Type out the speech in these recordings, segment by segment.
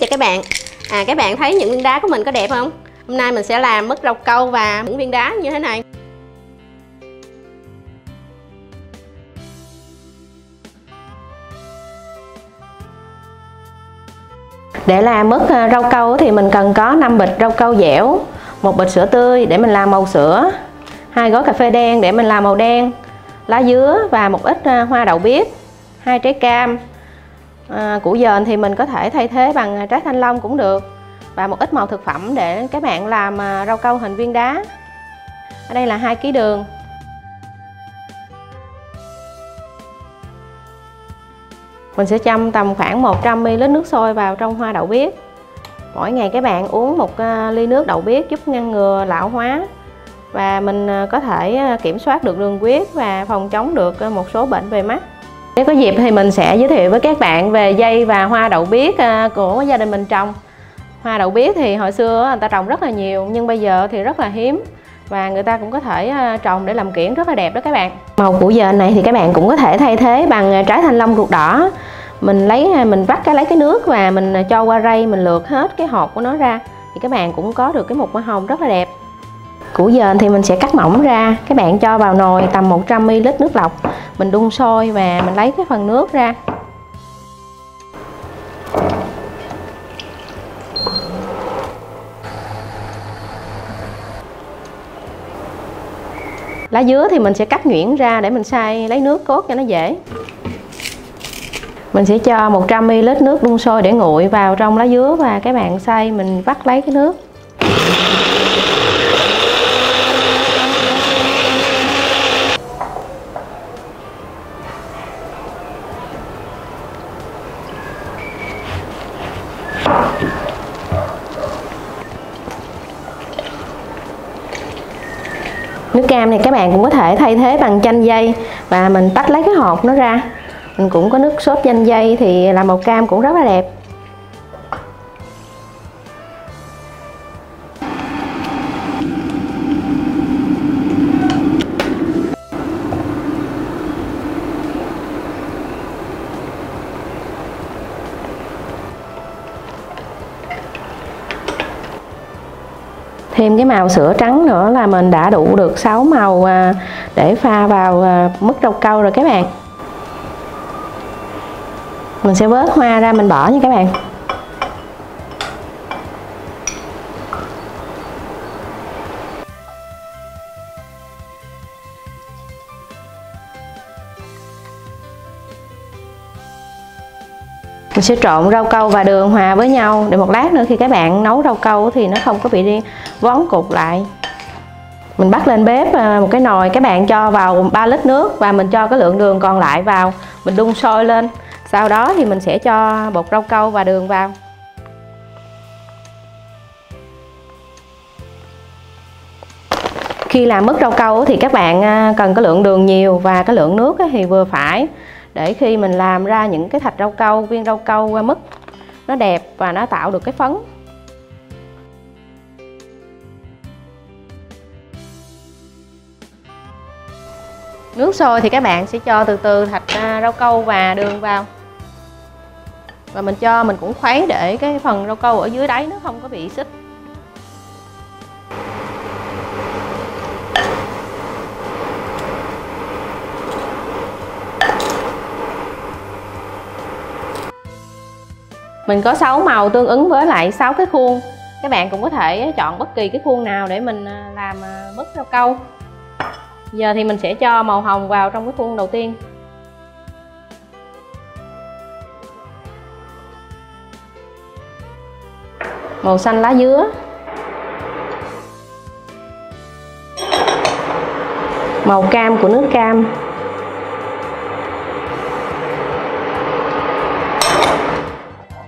cho các bạn. Các bạn thấy những viên đá của mình có đẹp không? Hôm nay mình sẽ làm mứt rau câu và những viên đá như thế này. Để làm mứt rau câu thì mình cần có 5 bịch rau câu dẻo, 1 bịch sữa tươi để mình làm màu sữa, 2 gói cà phê đen để mình làm màu đen, lá dứa và một ít hoa đậu biếc, 2 trái cam. Củ dền thì mình có thể thay thế bằng trái thanh long cũng được, và một ít màu thực phẩm để các bạn làm rau câu hình viên đá. Ở đây là 2 kg đường. Mình sẽ châm tầm khoảng 100 ml nước sôi vào trong hoa đậu biếc. Mỗi ngày các bạn uống 1 ly nước đậu biếc giúp ngăn ngừa lão hóa, và mình có thể kiểm soát được đường huyết và phòng chống được một số bệnh về mắt. Nếu có dịp thì mình sẽ giới thiệu với các bạn về dây và hoa đậu biếc của gia đình mình trồng. Hoa đậu biếc thì hồi xưa người ta trồng rất là nhiều, nhưng bây giờ thì rất là hiếm, và người ta cũng có thể trồng để làm kiểng rất là đẹp đó các bạn. Màu củ dền này thì các bạn cũng có thể thay thế bằng trái thanh long ruột đỏ. Mình vắt lấy cái nước và mình cho qua rây, mình lượt hết cái hột của nó ra, thì các bạn cũng có được cái mục hoa hồng rất là đẹp. Củ dền thì mình sẽ cắt mỏng ra, các bạn cho vào nồi tầm 100 ml nước lọc, mình đun sôi và mình lấy cái phần nước ra. Lá dứa thì mình sẽ cắt nhuyễn ra để mình xay lấy nước cốt cho nó dễ. Mình sẽ cho 100 ml nước đun sôi để nguội vào trong lá dứa, và các bạn xay mình vắt lấy cái nước. Nước cam thì các bạn cũng có thể thay thế bằng chanh dây, và mình tách lấy cái hột nó ra. Mình cũng có nước sốt chanh dây thì làm màu cam cũng rất là đẹp. Thêm cái màu sữa trắng nữa là mình đã đủ được 6 màu để pha vào mứt rau câu rồi các bạn. Mình sẽ vớt hoa ra mình bỏ nha các bạn. Mình sẽ trộn rau câu và đường hòa với nhau để một lát nữa khi các bạn nấu rau câu thì nó không có bị vón cục lại. Mình bắt lên bếp một cái nồi, các bạn cho vào 3 lít nước và mình cho cái lượng đường còn lại vào, mình đun sôi lên. Sau đó thì mình sẽ cho bột rau câu và đường vào. Khi làm mứt rau câu thì các bạn cần cái lượng đường nhiều và cái lượng nước thì vừa phải, để khi mình làm ra những cái thạch rau câu, viên rau câu qua mứt nó đẹp và nó tạo được cái phấn. Nước sôi thì các bạn sẽ cho từ từ thạch rau câu và đường vào, và mình cũng khuấy để cái phần rau câu ở dưới đáy nó không có bị xít. Mình có 6 màu tương ứng với lại 6 cái khuôn. Các bạn cũng có thể chọn bất kỳ cái khuôn nào để mình làm mứt rau câu. Giờ thì mình sẽ cho màu hồng vào trong cái khuôn đầu tiên. Màu xanh lá dứa. Màu cam của nước cam.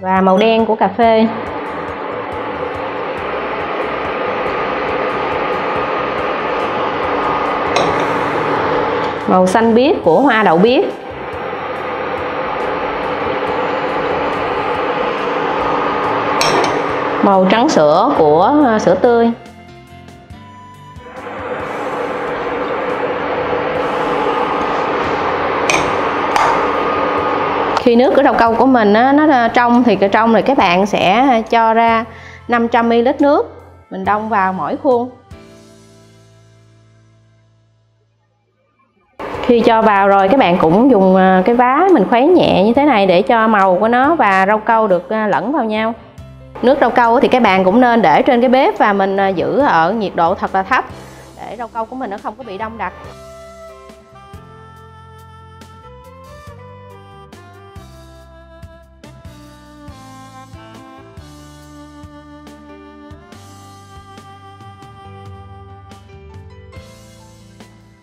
Và màu đen của cà phê. Màu xanh biếc của hoa đậu biếc. Màu trắng sữa của sữa tươi. Khi nước ở đầu câu của mình nó trong thì các bạn sẽ cho ra 500 ml nước mình đong vào mỗi khuôn. Khi cho vào rồi các bạn cũng dùng cái vá mình khuấy nhẹ như thế này để cho màu của nó và rau câu được lẫn vào nhau. Nước rau câu thì các bạn cũng nên để trên cái bếp và mình giữ ở nhiệt độ thật là thấp để rau câu của mình nó không có bị đông đặc.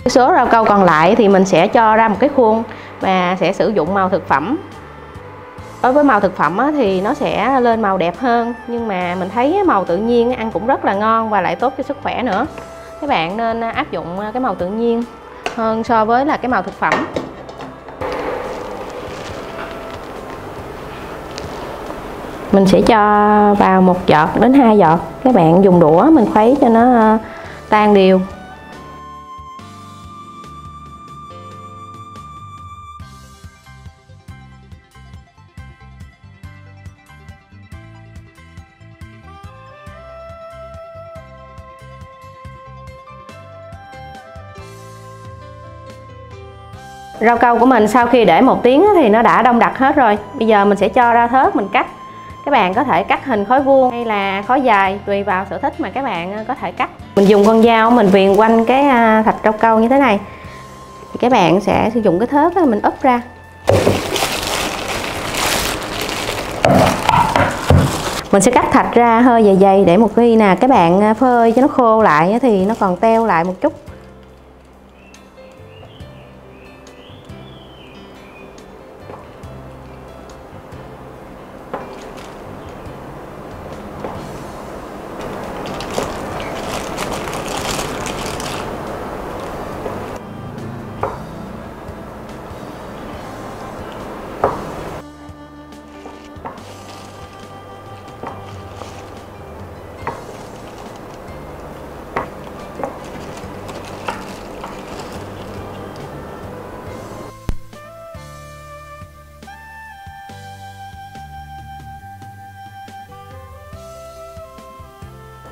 Số rau câu còn lại thì mình sẽ cho ra một cái khuôn và sẽ sử dụng màu thực phẩm. Đối với màu thực phẩm thì nó sẽ lên màu đẹp hơn, nhưng mà mình thấy màu tự nhiên ăn cũng rất là ngon và lại tốt cho sức khỏe nữa. Các bạn nên áp dụng cái màu tự nhiên hơn so với là cái màu thực phẩm. Mình sẽ cho vào 1 giọt đến 2 giọt. Các bạn dùng đũa mình khuấy cho nó tan đều. Rau câu của mình sau khi để 1 tiếng thì nó đã đông đặc hết rồi. Bây giờ mình sẽ cho ra thớt mình cắt. Các bạn có thể cắt hình khối vuông hay là khối dài, tùy vào sở thích mà các bạn có thể cắt. Mình dùng con dao mình viền quanh cái thạch rau câu như thế này. Thì các bạn sẽ sử dụng cái thớt đó, mình úp ra. Mình sẽ cắt thạch ra hơi dày dày để một khi nè các bạn phơi cho nó khô lại thì nó còn teo lại một chút.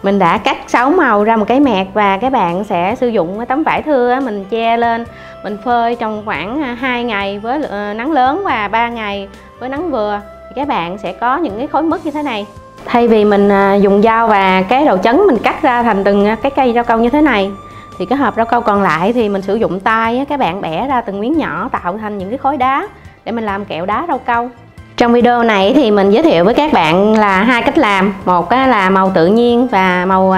Mình đã cắt 6 màu ra một cái mẹt và các bạn sẽ sử dụng cái tấm vải thưa mình che lên. Mình phơi trong khoảng 2 ngày với nắng lớn và 3 ngày với nắng vừa. Thì các bạn sẽ có những cái khối mứt như thế này. Thay vì mình dùng dao và cái đầu chấn mình cắt ra thành từng cái cây rau câu như thế này, thì cái hộp rau câu còn lại thì mình sử dụng tay các bạn bẻ ra từng miếng nhỏ tạo thành những cái khối đá để mình làm kẹo đá rau câu. Trong video này thì mình giới thiệu với các bạn là 2 cách làm, một là màu tự nhiên và màu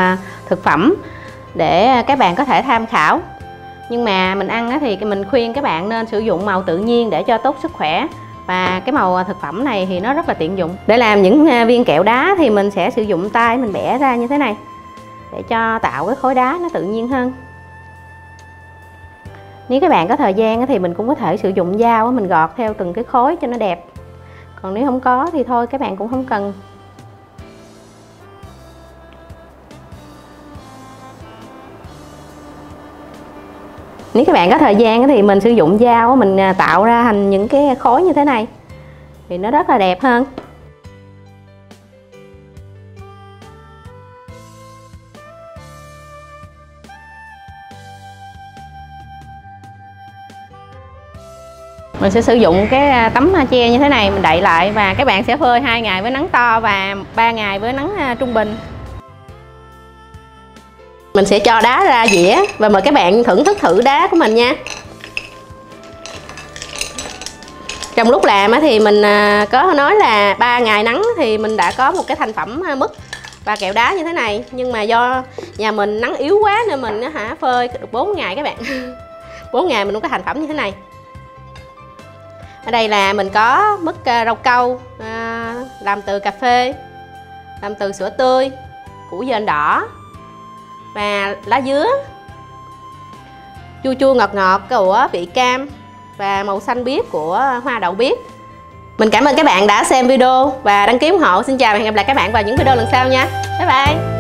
thực phẩm để các bạn có thể tham khảo. Nhưng mà mình ăn thì mình khuyên các bạn nên sử dụng màu tự nhiên để cho tốt sức khỏe, và cái màu thực phẩm này thì nó rất là tiện dụng. Để làm những viên kẹo đá thì mình sẽ sử dụng tay mình bẻ ra như thế này để cho tạo cái khối đá nó tự nhiên hơn. Nếu các bạn có thời gian thì mình cũng có thể sử dụng dao mình gọt theo từng cái khối cho nó đẹp. Còn nếu không có thì thôi, các bạn cũng không cần. Nếu các bạn có thời gian thì mình sử dụng dao mình tạo ra thành những cái khối như thế này thì nó rất là đẹp hơn. Mình sẽ sử dụng cái tấm che như thế này, mình đậy lại và các bạn sẽ phơi 2 ngày với nắng to và 3 ngày với nắng trung bình. Mình sẽ cho đá ra dĩa và mời các bạn thưởng thức thử đá của mình nha. Trong lúc làm thì mình có nói là 3 ngày nắng thì mình đã có một cái thành phẩm mứt và kẹo đá như thế này. Nhưng mà do nhà mình nắng yếu quá nên mình phơi được 4 ngày các bạn. 4 ngày mình cũng có thành phẩm như thế này. Ở đây là mình có mứt rau câu làm từ cà phê, làm từ sữa tươi, củ dền đỏ và lá dứa, chua chua ngọt ngọt của vị cam và màu xanh biếc của hoa đậu biếc. Mình cảm ơn các bạn đã xem video và đăng ký ủng hộ. Xin chào và hẹn gặp lại các bạn vào những video lần sau nha. Bye bye.